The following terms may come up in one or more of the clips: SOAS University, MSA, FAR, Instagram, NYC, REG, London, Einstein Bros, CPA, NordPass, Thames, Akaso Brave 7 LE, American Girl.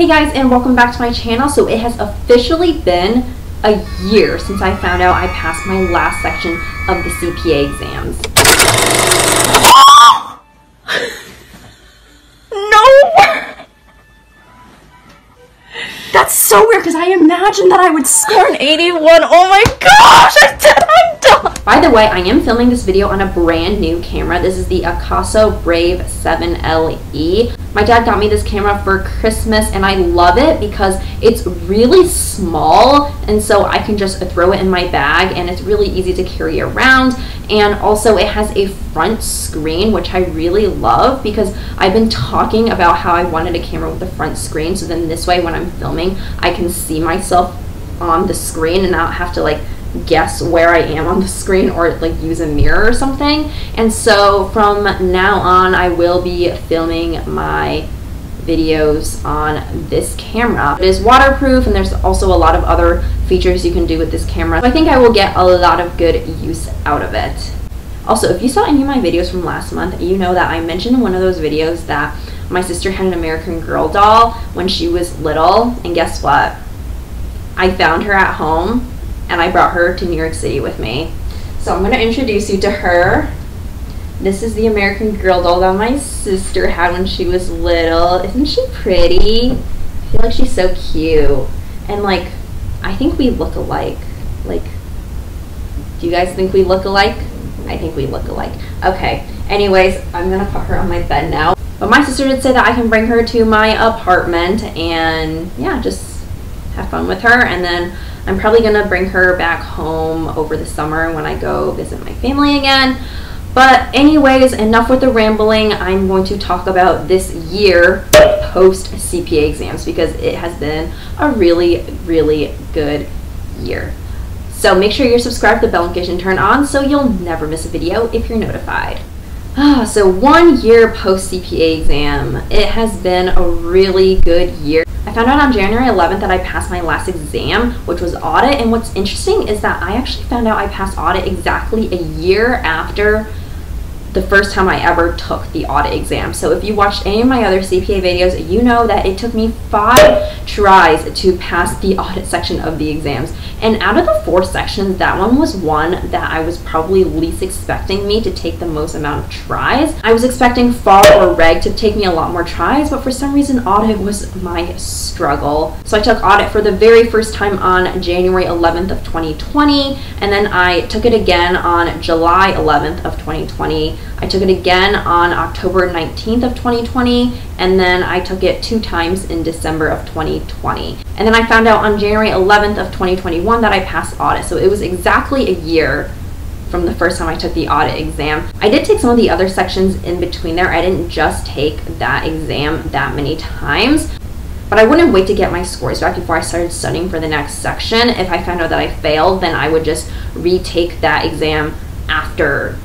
Hey guys, and welcome back to my channel. So it has officially been a year since I found out I passed my last section of the CPA exams. No! That's so weird because I imagined that I would score an 81. Oh my gosh, I did! By the way, I am filming this video on a brand new camera. This is the Akaso Brave 7 LE. My dad got me this camera for Christmas and I love it because it's really small and so I can just throw it in my bag and it's really easy to carry around, and also it has a front screen which I really love because I've been talking about how I wanted a camera with a front screen, so then this way when I'm filming I can see myself on the screen and not have to like guess where I am on the screen or like use a mirror or something. And so from now on I will be filming my videos on this camera. It is waterproof and there's also a lot of other features you can do with this camera. So I think I will get a lot of good use out of it. Also, if you saw any of my videos from last month, you know that I mentioned in one of those videos that my sister had an American Girl doll when she was little, and guess what? I found her at home and I brought her to New York City with me. So I'm gonna introduce you to her. This is the American Girl doll that my sister had when she was little. Isn't she pretty? I feel like she's so cute. And like, I think we look alike. Like, do you guys think we look alike? I think we look alike. Okay, anyways, I'm gonna put her on my bed now. But my sister did say that I can bring her to my apartment and yeah, just have fun with her, and then I'm probably gonna bring her back home over the summer when I go visit my family again. But anyways, enough with the rambling. I'm going to talk about this year post CPA exams because it has been a really, really good year. So make sure you're subscribed, the bell notification turned on so you'll never miss a video if you're notified. So 1 year post CPA exam. It has been a really good year. I found out on January 11th that I passed my last exam, which was audit, and what's interesting is that I actually found out I passed audit exactly a year after the first time I ever took the audit exam. So if you watched any of my other CPA videos, you know that it took me 5 tries to pass the audit section of the exams. And out of the 4 sections, that one was one that I was probably least expecting me to take the most amount of tries. I was expecting FAR or REG to take me a lot more tries, but for some reason audit was my struggle. So I took audit for the very first time on January 11th of 2020, and then I took it again on July 11th of 2020. I took it again on October 19th of 2020, and then I took it 2 times in December of 2020. And then I found out on January 11th of 2021 that I passed audit. So it was exactly a year from the first time I took the audit exam. I did take some of the other sections in between there. I didn't just take that exam that many times, but I wouldn't wait to get my scores back before I started studying for the next section. If I found out that I failed, then I would just retake that exam after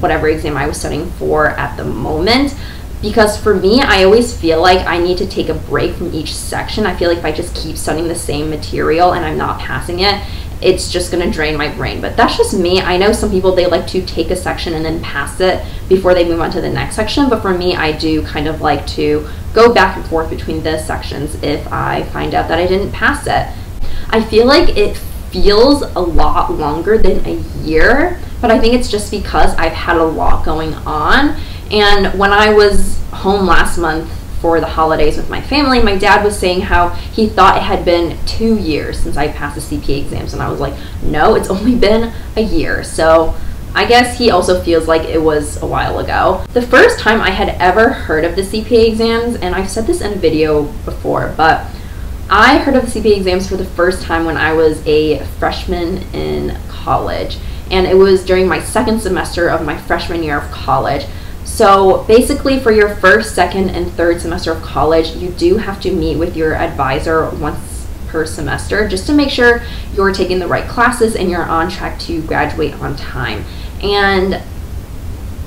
whatever exam I was studying for at the moment. Because for me, I always feel like I need to take a break from each section. I feel like if I just keep studying the same material and I'm not passing it, it's just gonna drain my brain. But that's just me. I know some people, they like to take a section and then pass it before they move on to the next section. But for me, I do kind of like to go back and forth between the sections if I find out that I didn't pass it. I feel like it feels a lot longer than a year, but I think it's just because I've had a lot going on. And when I was home last month for the holidays with my family, my dad was saying how he thought it had been 2 years since I passed the CPA exams, and I was like, no, it's only been a year. So I guess he also feels like it was a while ago. The first time I had ever heard of the CPA exams, and I've said this in a video before, but I heard of the CPA exams for the first time when I was a freshman in college. And it was during my second semester of my freshman year of college. So basically for your first, second, and third semester of college, you do have to meet with your advisor once per semester just to make sure you're taking the right classes and you're on track to graduate on time. And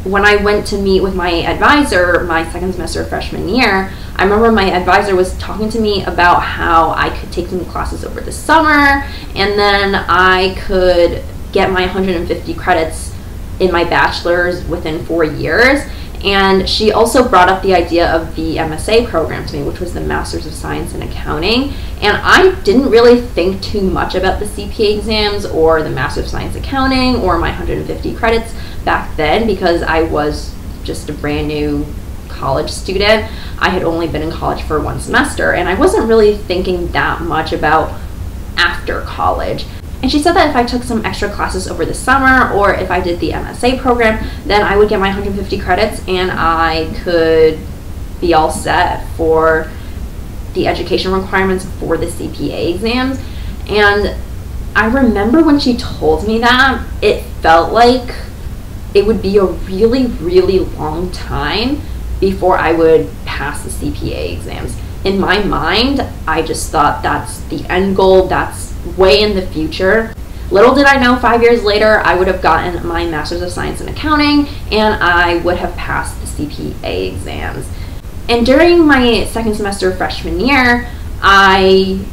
when I went to meet with my advisor my second semester of freshman year, I remember my advisor was talking to me about how I could take some classes over the summer and then I could get my 150 credits in my bachelor's within 4 years, And she also brought up the idea of the MSA program to me, which was the Master's of Science in Accounting. And I didn't really think too much about the CPA exams or the Master's of Science Accounting or my 150 credits back then, because I was just a brand new college student. I had only been in college for one semester, and I wasn't really thinking that much about after college. And she said that if I took some extra classes over the summer, or if I did the MSA program, then I would get my 150 credits and I could be all set for the education requirements for the CPA exams. And I remember when she told me that, it felt like it would be a really, really long time before I would pass the CPA exams. In my mind, I just thought that's the end goal, that's way in the future. Little did I know 5 years later, I would have gotten my Master's of Science in Accounting and I would have passed the CPA exams. And during my second semester of freshman year, I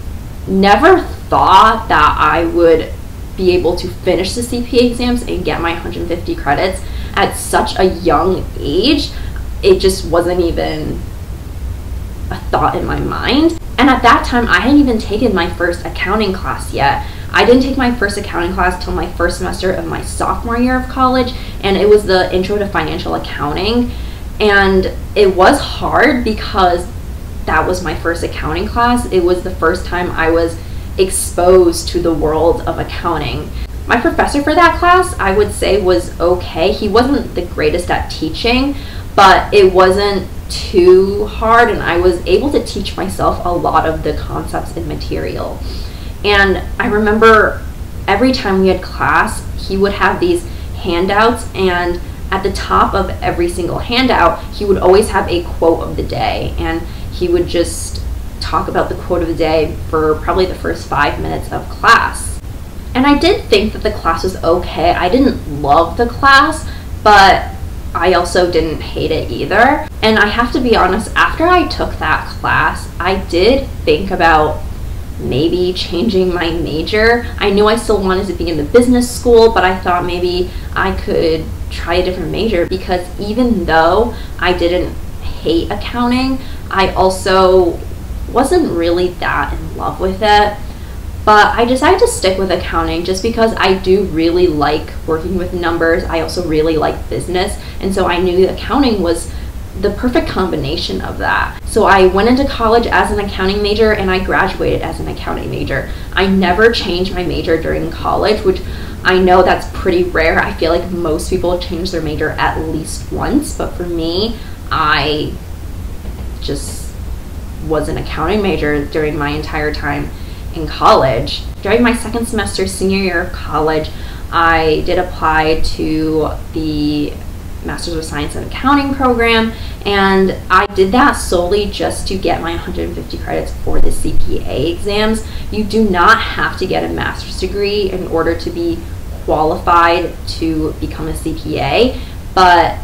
never thought that I would be able to finish the CPA exams and get my 150 credits at such a young age. It just wasn't even a thought in my mind. And at that time, I hadn't even taken my first accounting class yet. I didn't take my first accounting class till my first semester of my sophomore year of college, and it was the Intro to Financial Accounting. And it was hard because that was my first accounting class. It was the first time I was exposed to the world of accounting. My professor for that class, I would say, was okay. He wasn't the greatest at teaching, but it wasn't too hard, and I was able to teach myself a lot of the concepts and material. And I remember every time we had class, he would have these handouts, and at the top of every single handout, he would always have a quote of the day, and he would just talk about the quote of the day for probably the first 5 minutes of class. And I did think that the class was okay. I didn't love the class, but I also didn't hate it either. And I have to be honest, after I took that class, I did think about maybe changing my major. I knew I still wanted to be in the business school, but I thought maybe I could try a different major, because even though I didn't hate accounting, I also wasn't really that in love with it. But I decided to stick with accounting just because I do really like working with numbers. I also really like business, and so I knew accounting was the perfect combination of that. So I went into college as an accounting major and I graduated as an accounting major. I never changed my major during college, which I know that's pretty rare. I feel like most people change their major at least once, but for me, I just was an accounting major during my entire time in college. During my second semester senior year of college, I did apply to the Master's of Science in Accounting program, and I did that solely just to get my 150 credits for the CPA exams. You do not have to get a master's degree in order to be qualified to become a CPA, but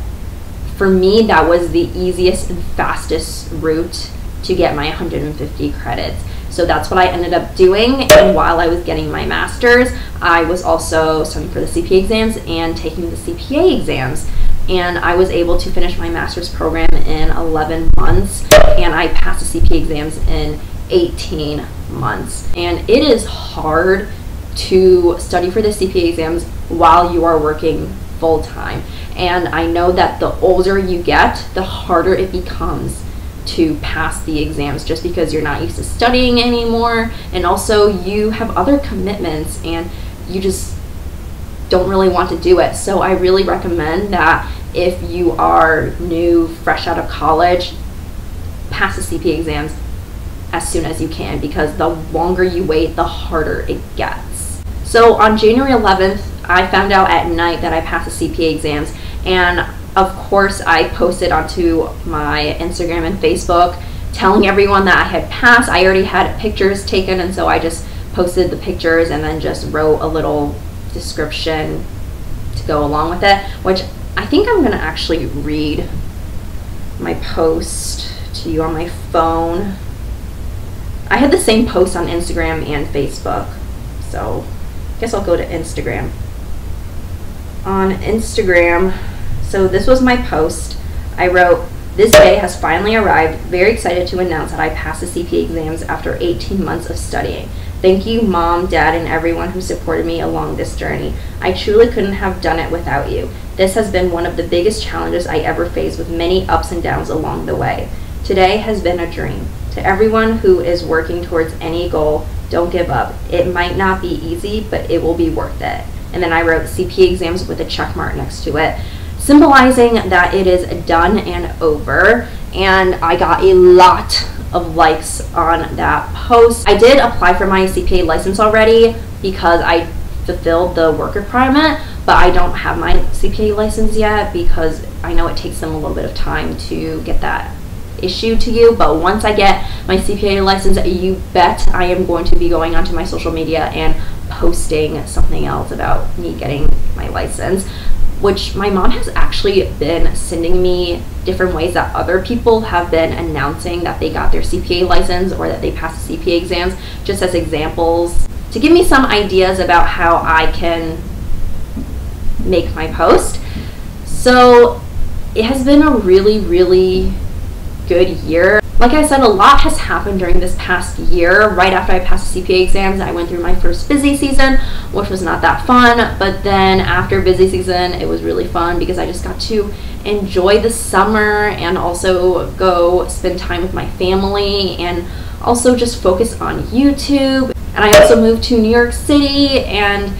for me, that was the easiest and fastest route to get my 150 credits. So that's what I ended up doing, and while I was getting my master's, I was also studying for the CPA exams and taking the CPA exams. And I was able to finish my master's program in 11 months, and I passed the CPA exams in 18 months. And it is hard to study for the CPA exams while you are working full-time. And I know that the older you get, the harder it becomes to pass the exams, just because you're not used to studying anymore, and also you have other commitments and you just don't really want to do it. So I really recommend that if you are new, fresh out of college, pass the CPA exams as soon as you can, because the longer you wait, the harder it gets. So on January 11th, I found out at night that I passed the CPA exams, and of course, I posted onto my Instagram and Facebook telling everyone that I had passed. I already had pictures taken, and so I just posted the pictures and then just wrote a little description to go along with it, which I think I'm gonna actually read my post to you on my phone. I had the same post on Instagram and Facebook, so I guess I'll go to Instagram. On Instagram, so this was my post. I wrote, "This day has finally arrived. Very excited to announce that I passed the CPA exams after 18 months of studying. Thank you, Mom, Dad, and everyone who supported me along this journey. I truly couldn't have done it without you. This has been one of the biggest challenges I ever faced, with many ups and downs along the way. Today has been a dream. To everyone who is working towards any goal, don't give up. It might not be easy, but it will be worth it." And then I wrote CPA exams with a check mark next to it, symbolizing that it is done and over. And I got a lot of likes on that post. I did apply for my CPA license already because I fulfilled the work requirement, but I don't have my CPA license yet because I know it takes them a little bit of time to get that issued to you. But once I get my CPA license, you bet I am going to be going onto my social media and posting something else about me getting my license, which my mom has actually been sending me different ways that other people have been announcing that they got their CPA license or that they passed the CPA exams, just as examples to give me some ideas about how I can make my post. So it has been a really, really good year. Like I said, a lot has happened during this past year. Right after I passed the CPA exams, I went through my first busy season, which was not that fun. But then after busy season, it was really fun because I just got to enjoy the summer and also go spend time with my family and also just focus on YouTube. And I also moved to New York City, and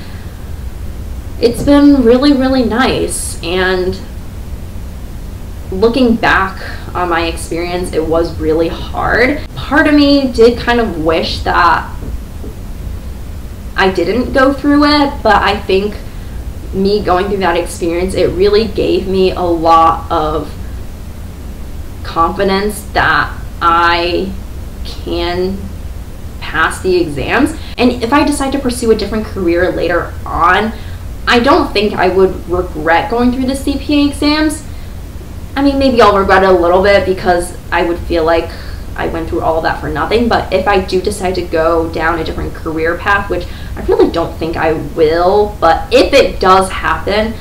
it's been really, really nice. And looking back on my experience, it was really hard. Part of me did kind of wish that I didn't go through it, but I think me going through that experience, it really gave me a lot of confidence that I can pass the exams. And if I decide to pursue a different career later on, I don't think I would regret going through the CPA exams. I mean, maybe I'll regret it a little bit because I would feel like I went through all of that for nothing. But if I do decide to go down a different career path, which I really don't think I will, but if it does happen,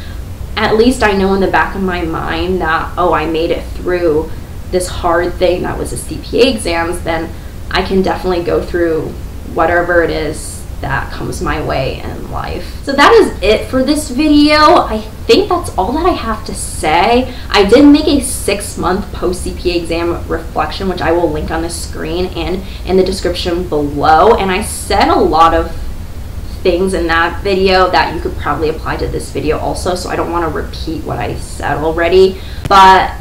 at least I know in the back of my mind that, oh, I made it through this hard thing that was the CPA exams, then I can definitely go through whatever it is that comes my way in life. So that is it for this video. I think that's all that I have to say. I did make a 6-month post CPA exam reflection, which I will link on the screen and in the description below. And I said a lot of things in that video that you could probably apply to this video also, so I don't want to repeat what I said already. But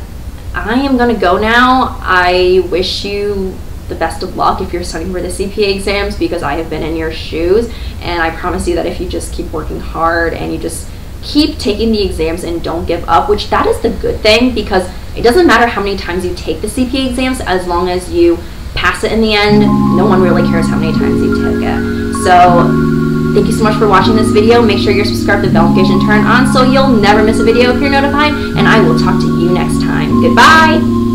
I am gonna go now. I wish you the best of luck if you're studying for the CPA exams, because I have been in your shoes, and I promise you that if you just keep working hard and you just keep taking the exams and don't give up, which that is the good thing, because it doesn't matter how many times you take the CPA exams, as long as you pass it in the end, no one really cares how many times you take it. So thank you so much for watching this video. Make sure you're subscribed, the bell notification turned on, so you'll never miss a video if you're notified, and I will talk to you next time. Goodbye!